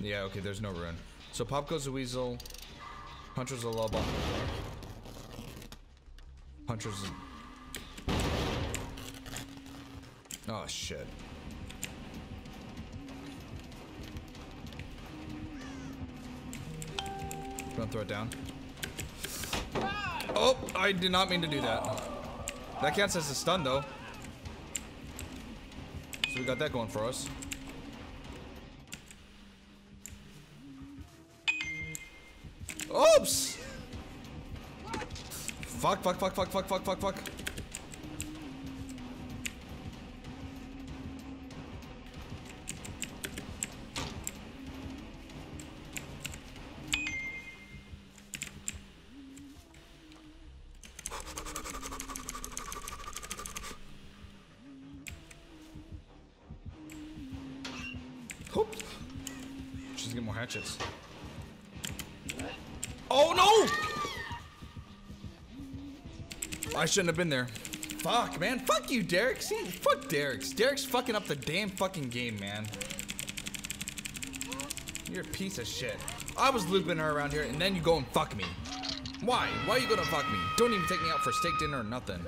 Yeah, okay, there's no ruin. So Pop goes the Weasel. Hunter's a Lubba. Hunter's a... Oh, shit. Gonna throw it down. Oh, I did not mean to do that. That counts as a stun, though. So we got that going for us. Oops! Fuck, fuck, fuck, fuck, fuck, fuck, fuck, fuck. Oops. Just get more hatchets. Oh no! I shouldn't have been there. Fuck, man. Fuck you, Derek. See, fuck Derek's. Derek's fucking up the damn fucking game, man. You're a piece of shit. I was looping her around here, and then you go and fuck me. Why? Why are you gonna fuck me? Don't even take me out for steak dinner or nothing.